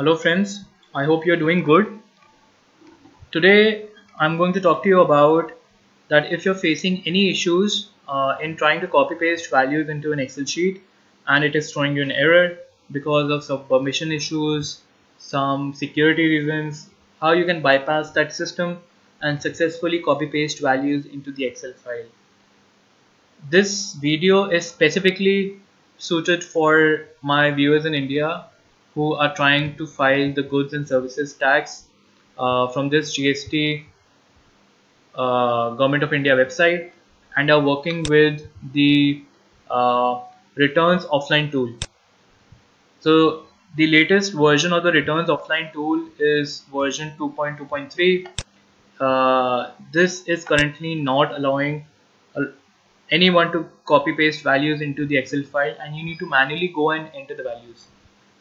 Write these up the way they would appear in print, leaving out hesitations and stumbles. Hello friends, I hope you're doing good. Today I'm going to talk to you about that if you're facing any issues in trying to copy paste values into an Excel sheet and it is throwing you an error because of some permission issues, some security reasons, how you can bypass that system and successfully copy paste values into the Excel file. This video is specifically suited for my viewers in India who are trying to file the goods and services tax from this GST Government of India website and are working with the Returns Offline Tool. So the latest version of the Returns Offline Tool is version 2.2.3. This is currently not allowing anyone to copy paste values into the Excel file, and you need to manually go and enter the values.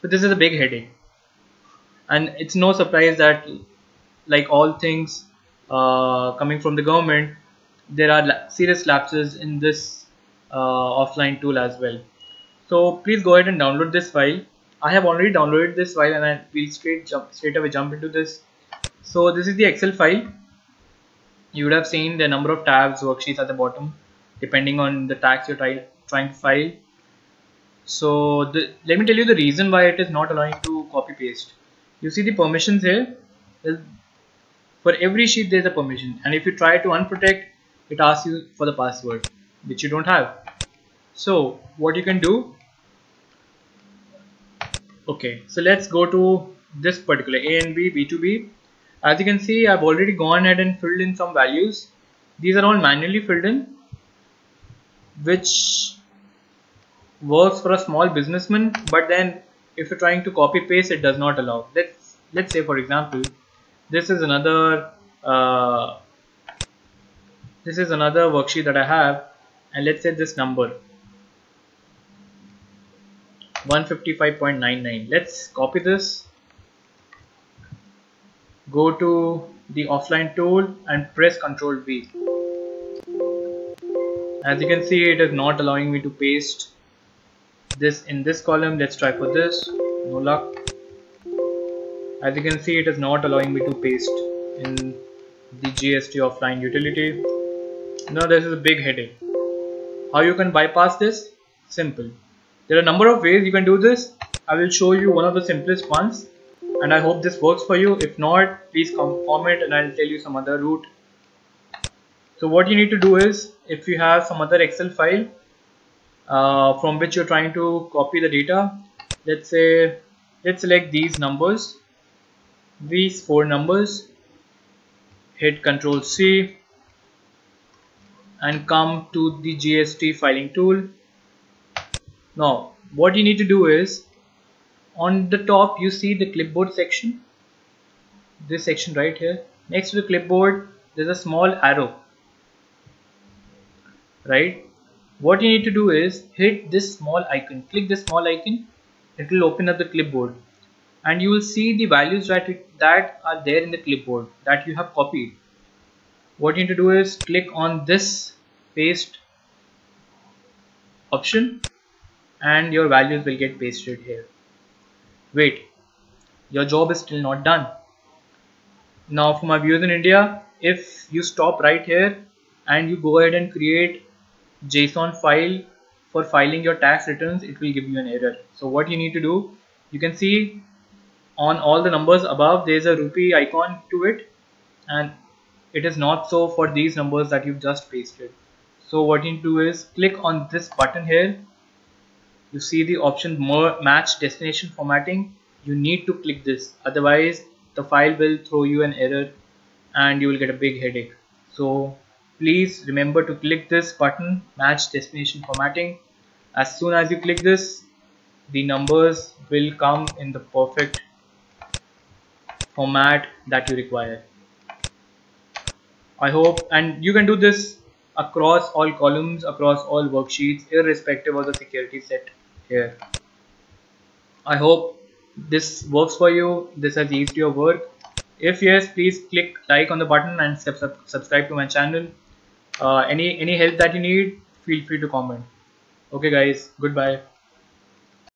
So this is a big headache, and it's no surprise that, like all things coming from the government, there are serious lapses in this offline tool as well. So please go ahead and download this file. I have already downloaded this file, and I will straight away jump into this. So this is the Excel file. You would have seen the number of tabs, worksheets at the bottom, depending on the tax you're trying to file. So let me tell you the reason why it is not allowing to copy paste. You see the permissions here. For every sheet there is a permission, and if you try to unprotect, it asks you for the password, which you don't have. So what you can do, okay, so let's go to this particular A and B, B2B. As you can see, I've already gone ahead and filled in some values. These are all manually filled in, which works for a small businessman, but then if you're trying to copy paste, it does not allow. Let's say, for example, this is another worksheet that I have, and let's say this number 155.99. let's copy this, go to the offline tool and press Ctrl V. As you can see, it is not allowing me to paste this in this column. Let's try for this. No luck. As you can see, it is not allowing me to paste in the GST offline utility. Now this is a big headache. How you can bypass this? Simple. There are a number of ways you can do this. I will show you one of the simplest ones, and I hope this works for you. If not, please comment and I'll tell you some other route. So what you need to do is, if you have some other Excel file from which you're trying to copy the data, let's select these numbers, these four numbers, hit Ctrl+C and come to the GST filing tool. Now what you need to do is, on the top you see the clipboard section, this section right here. Next to the clipboard there's a small arrow, right? What you need to do is hit this small icon, click this small icon, it will open up the clipboard and you will see the values that are there in the clipboard that you have copied. What you need to do is click on this paste option and your values will get pasted here. Wait, your job is still not done. Now for my viewers in India, if you stop right here and you go ahead and create JSON file for filing your tax returns, it will give you an error. So what you need to do, you can see on all the numbers above there is a rupee icon to it, and it is not so for these numbers that you've just pasted. So what you need to do is click on this button here. You see the option match destination formatting. You need to click this, otherwise the file will throw you an error and you will get a big headache. So please remember to click this button, match destination formatting. As soon as you click this, the numbers will come in the perfect format that you require. I hope, and you can do this across all columns, across all worksheets, irrespective of the security set here. I hope this works for you, this has eased your work. If yes, please click like on the button and subscribe to my channel. Any help that you need, feel free to comment. Okay guys, goodbye.